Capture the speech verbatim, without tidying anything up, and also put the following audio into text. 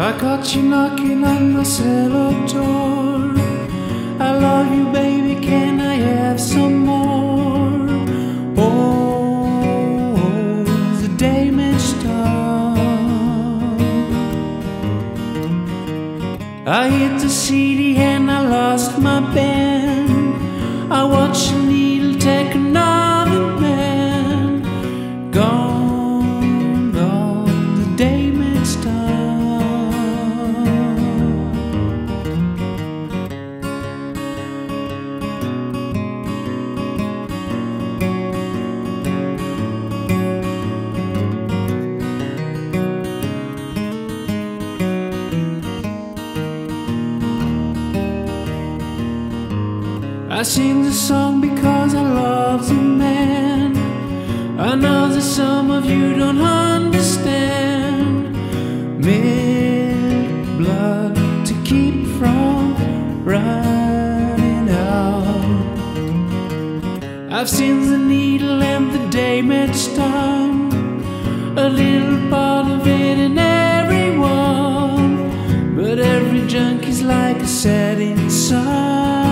I caught you knocking on my cellar door. I love you, baby, can I have some more? Oh, oh the damaged tongue. I hit the C D and I lost my pen. I watched a needle take another man. Gone. I sing the song because I love the man. I know that some of you don't understand. Milk blood to keep from running out. I've seen the needle and the damaged tongue, a little part of it in everyone. But every junk is like a setting sun.